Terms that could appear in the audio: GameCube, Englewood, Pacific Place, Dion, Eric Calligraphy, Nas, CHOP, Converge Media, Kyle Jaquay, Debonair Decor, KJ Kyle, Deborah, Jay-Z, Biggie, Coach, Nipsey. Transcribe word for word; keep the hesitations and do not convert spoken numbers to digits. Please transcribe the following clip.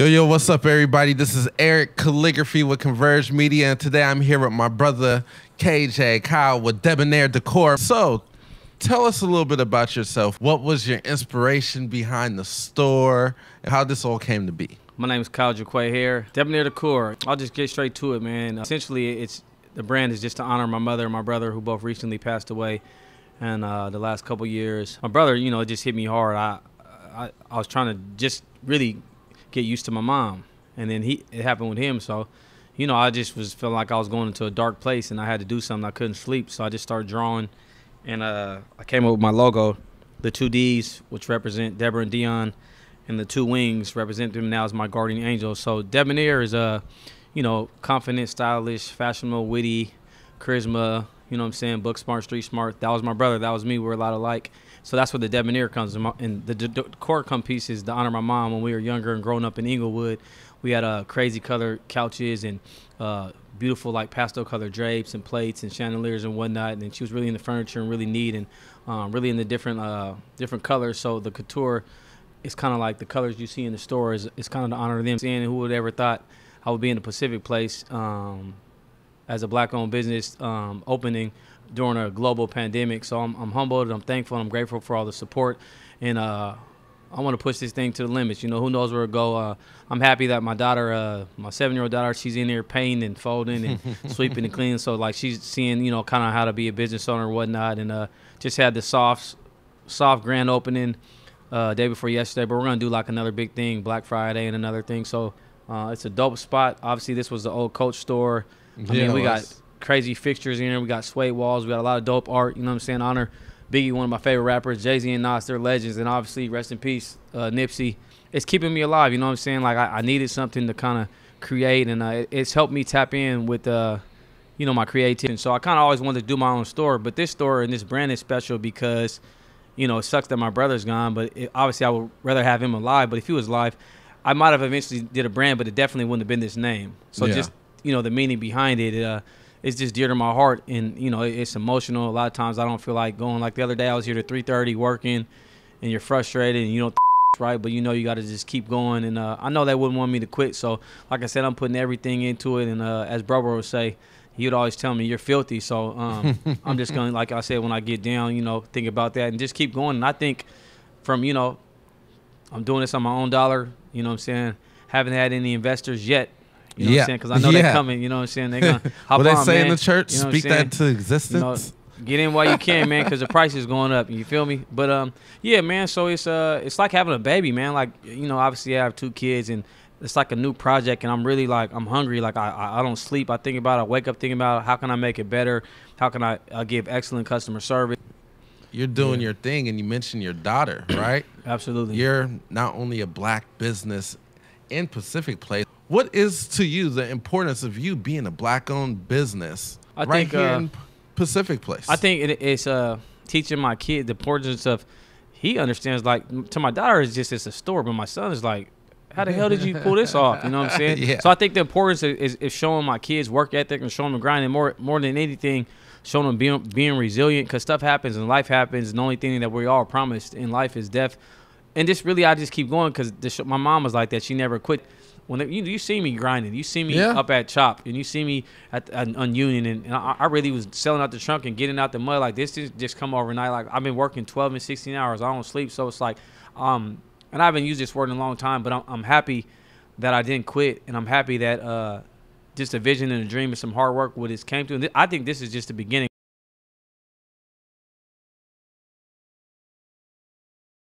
Yo, yo, what's up, everybody? This is Eric Calligraphy with Converge Media, and today I'm here with my brother, K J Kyle, with Debonair Decor. So, tell us a little bit about yourself. What was your inspiration behind the store, and how this all came to be? My name is Kyle Jaquay here. Debonair Decor, I'll just get straight to it, man. Essentially, it's the brand is just to honor my mother and my brother, who both recently passed away in uh, the last couple years. My brother, you know, it just hit me hard. I, I, I was trying to just really get used to my mom, and then he it happened with him. So, you know, I just was feeling like I was going into a dark place, and I had to do something. I couldn't sleep, so I just started drawing, and uh, I came up with my logo, the two D's, which represent Deborah and Dion, and the two wings represent them now as my guardian angels. So Debonair is a, you know, confident, stylish, fashionable, witty, charisma. You know what I'm saying? Book smart, street smart. That was my brother. That was me. We're a lot alike. So that's where the Debonair comes in. And the decor come piece is to honor my mom. When we were younger and growing up in Englewood, we had uh, crazy colored couches and uh, beautiful like pastel colored drapes and plates and chandeliers and whatnot. And then she was really into furniture and really neat and um, really into different uh, different colors. So the couture is kind of like the colors you see in the store. Is it's kind of to honor them. And who would ever thought I would be in the Pacific Place? Um, as a black-owned business um, opening during a global pandemic. So I'm, I'm humbled, and I'm thankful, and I'm grateful for all the support. And uh, I want to push this thing to the limits. You know, who knows where it'll go. Uh, I'm happy that my daughter, uh, my seven-year-old daughter, she's in there painting and folding and sweeping and cleaning. So, like, she's seeing, you know, kind of how to be a business owner and whatnot. And uh, just had the soft, soft grand opening uh, day before yesterday. But we're going to do, like, another big thing, Black Friday and another thing. So uh, it's a dope spot. Obviously, this was the old Coach store. I mean, yeah, we got crazy fixtures in there. We got suede walls. We got a lot of dope art. You know what I'm saying? Honor Biggie, one of my favorite rappers. Jay-Z and Nas, they're legends. And obviously, rest in peace, uh, Nipsey. It's keeping me alive. You know what I'm saying? Like, I, I needed something to kind of create. And uh, it's helped me tap in with, uh, you know, my creativity. So I kind of always wanted to do my own store. But this store and this brand is special because, you know, it sucks that my brother's gone. But it, obviously, I would rather have him alive. But if he was alive, I might have eventually did a brand, but it definitely wouldn't have been this name. So yeah. just... you know, the meaning behind it, uh, it's just dear to my heart, and, you know, it's emotional. A lot of times I don't feel like going. Like the other day I was here to three thirty working, and you're frustrated, and you don't right, but you know you got to just keep going. And uh, I know they wouldn't want me to quit, so like I said, I'm putting everything into it. And uh, as Deborah would say, he would always tell me, you're filthy. So um, I'm just going to, like I said, when I get down, you know, think about that and just keep going. And I think from, you know, I'm doing this on my own dollar, you know what I'm saying, haven't had any investors yet. You know yeah. what I'm saying? Because I know yeah. they're coming. You know what I'm saying? They're going to hop what on, they say man. In the church, you know speak that to existence. You know, get in while you can, man, because the price is going up. You feel me? But, um, yeah, man, so it's uh, it's like having a baby, man. Like, you know, obviously I have two kids, and it's like a new project, and I'm really, like, I'm hungry. Like, I, I don't sleep. I think about it. I wake up thinking about it. How can I make it better? How can I uh, give excellent customer service? You're doing yeah. your thing, and you mentioned your daughter, right? Absolutely. You're not only a black business in Pacific Place. What is to you the importance of you being a black-owned business I right think, here uh, in Pacific Place? I think it, it's uh, teaching my kid the importance of he understands. Like to my daughter, it's just it's a store, but my son is like, how the hell did you pull this off? You know what I'm saying? yeah. So I think the importance is, is showing my kids work ethic and showing them grinding more more than anything, showing them being being resilient, because stuff happens and life happens. And the only thing that we all promised in life is death. And just really, I just keep going because my mom was like that. She never quit. When they, you, you see me grinding, you see me yeah. up at CHOP, and you see me at, at on Union, and, and I, I really was selling out the trunk and getting out the mud. Like this didn't just come overnight. Like I've been working twelve and sixteen hours. I don't sleep, so it's like, um, and I haven't used this word in a long time, but I'm, I'm happy that I didn't quit, and I'm happy that uh, just a vision and a dream and some hard work with this came through. And th I think this is just the beginning.